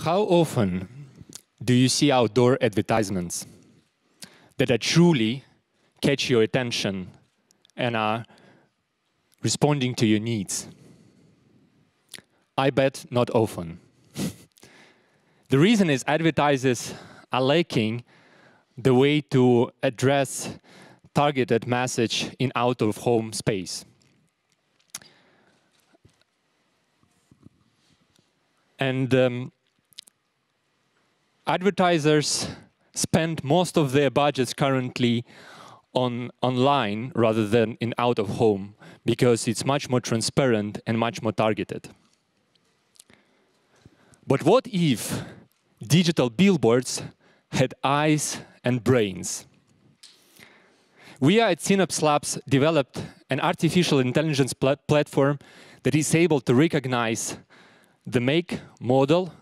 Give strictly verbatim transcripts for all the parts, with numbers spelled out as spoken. How often do you see outdoor advertisements that are truly catch your attention and are responding to your needs? I bet not often. The reason is advertisers are lacking the way to address targeted message in out-of-home space. And um, advertisers spend most of their budgets currently on online rather than in out-of-home, because it's much more transparent and much more targeted. But what if digital billboards had eyes and brains? We at Synaps Labs developed an artificial intelligence plat platform that is able to recognize the make, model,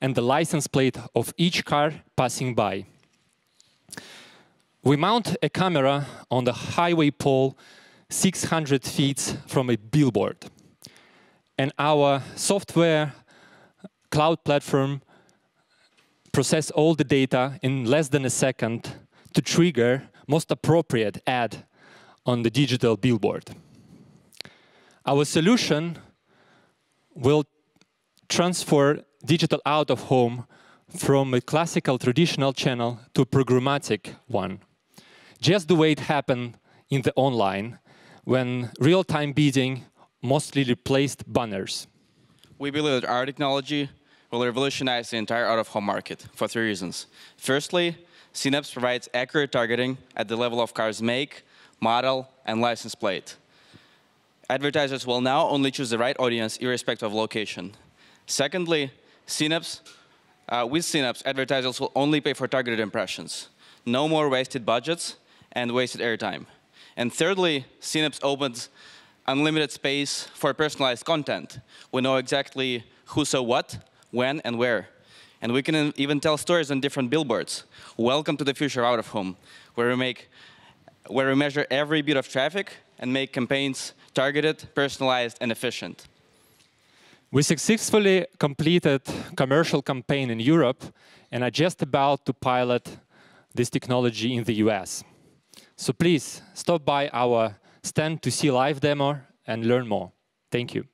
and the license plate of each car passing by. We mount a camera on the highway pole six hundred feet from a billboard. And our software cloud platform processes all the data in less than a second to trigger most appropriate ad on the digital billboard. Our solution will transfer digital out-of-home from a classical traditional channel to a programmatic one, just the way it happened in the online, when real-time bidding mostly replaced banners. We believe that our technology will revolutionize the entire out-of-home market for three reasons. Firstly, Synaps provides accurate targeting at the level of car's make, model, and license plate. Advertisers will now only choose the right audience irrespective of location. Secondly, Synaps, uh, with Synaps, advertisers will only pay for targeted impressions. No more wasted budgets and wasted airtime. And thirdly, Synaps opens unlimited space for personalized content. We know exactly who saw what, when, and where. And we can even tell stories on different billboards. Welcome to the future out of home, where we, make, where we measure every bit of traffic and make campaigns targeted, personalized, and efficient. We successfully completed a commercial campaign in Europe and are just about to pilot this technology in the U S. So please stop by our stand to see live demo and learn more. Thank you.